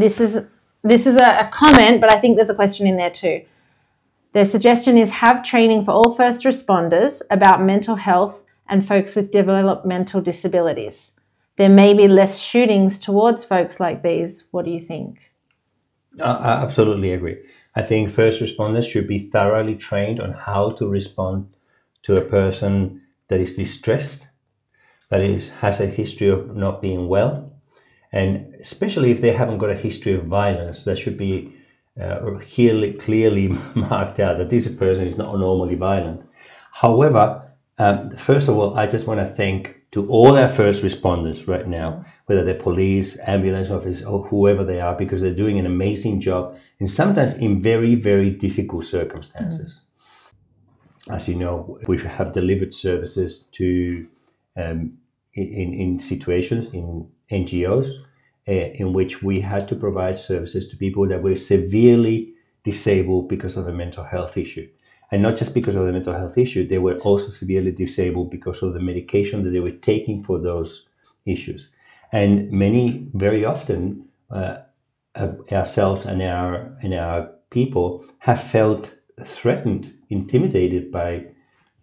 this is a comment, but I think there's a question in there too. Their suggestion is have training for all first responders about mental health and folks with developmental disabilities. There may be less shootings towards folks like these. What do you think? I absolutely agree. I think first responders should be thoroughly trained on how to respond to a person that is distressed, that is, has a history of not being well, and especially if they haven't got a history of violence, that should be clearly marked out that this person is not normally violent. However, first of all, I just want to thank to all our first responders right now, whether they're police, ambulance officers, or whoever they are, because they're doing an amazing job, and sometimes in very, very difficult circumstances. Mm-hmm. As you know, we have delivered services to in situations, in NGOs, in which we had to provide services to people that were severely disabled because of a mental health issue. And not just because of the mental health issue, they were also severely disabled because of the medication that they were taking for those issues. And many, very often, ourselves and our people have felt threatened, intimidated by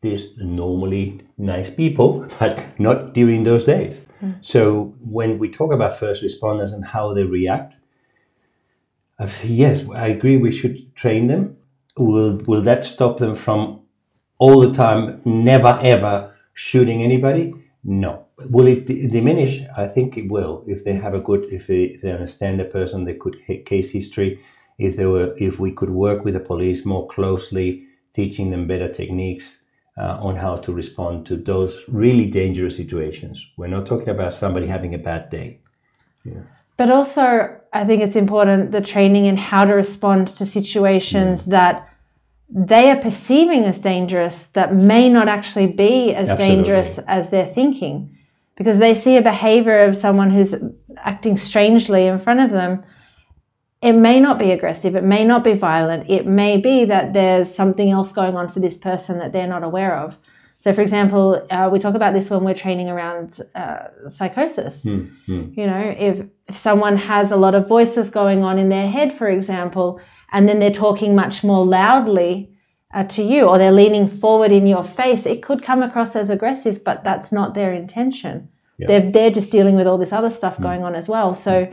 these normally nice people, but not during those days. Mm. So when we talk about first responders and how they react, yes, I agree we should train them. Will that stop them from all the time, never ever shooting anybody? No. Will it diminish? I think it will. If they have a good, if they understand the person, they could case history. If we could work with the police more closely, teaching them better techniques on how to respond to those really dangerous situations. We're not talking about somebody having a bad day. Yeah. But also, I think it's important, the training in how to respond to situations that they are perceiving as dangerous that may not actually be as Absolutely. Dangerous as they're thinking. Because they see a behavior of someone who's acting strangely in front of them. It may not be aggressive. It may not be violent. It may be that there's something else going on for this person that they're not aware of. So, for example, we talk about this when we're training around psychosis. Mm-hmm. You know, if someone has a lot of voices going on in their head, for example, and then they're talking much more loudly to you, or they're leaning forward in your face, it could come across as aggressive, but that's not their intention. Yeah. They're just dealing with all this other stuff mm-hmm. going on as well. So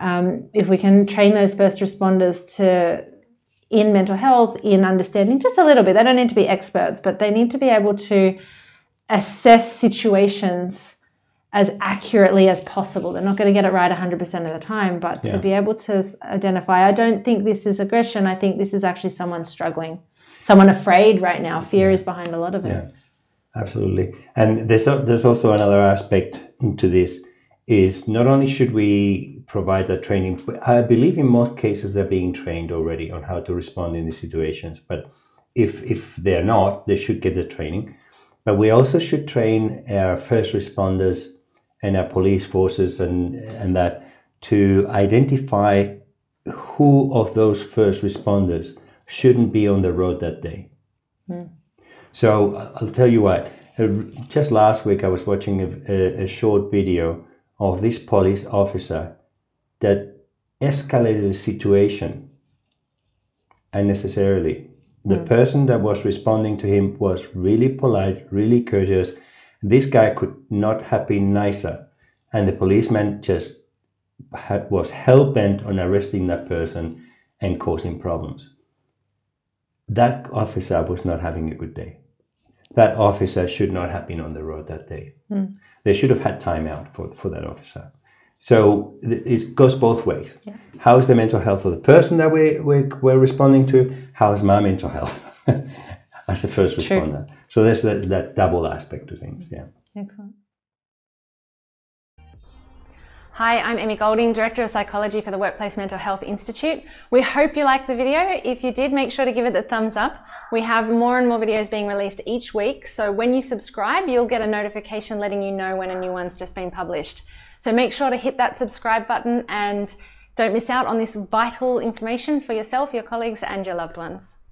if we can train those first responders to... in mental health, in understanding just a little bit. They don't need to be experts, but they need to be able to assess situations as accurately as possible. They're not going to get it right 100% of the time, but yeah. to be able to identify, I don't think this is aggression. I think this is actually someone struggling, someone afraid right now. Fear yeah. is behind a lot of it. Yeah, absolutely. And there's also another aspect to this is not only should we provide that training. I believe in most cases they're being trained already on how to respond in these situations. But if they're not, they should get the training. But we also should train our first responders and our police forces and that to identify who of those first responders shouldn't be on the road that day. Mm. So I'll tell you what, just last week I was watching a short video of this police officer that escalated the situation unnecessarily. The mm. person that was responding to him was really polite, really courteous. This guy could not have been nicer. And the policeman just was hell-bent on arresting that person and causing problems. That officer was not having a good day. That officer should not have been on the road that day. Mm. They should have had time out for that officer. So it goes both ways. Yeah. How is the mental health of the person that we're responding to? How is my mental health as a first responder? True. So there's that double aspect to things. Yeah. Excellent. Hi, I'm Amy Golding, Director of Psychology for the Workplace Mental Health Institute. We hope you liked the video. If you did, make sure to give it a thumbs up. We have more and more videos being released each week, so when you subscribe, you'll get a notification letting you know when a new one's just been published. So make sure to hit that subscribe button and don't miss out on this vital information for yourself, your colleagues, and your loved ones.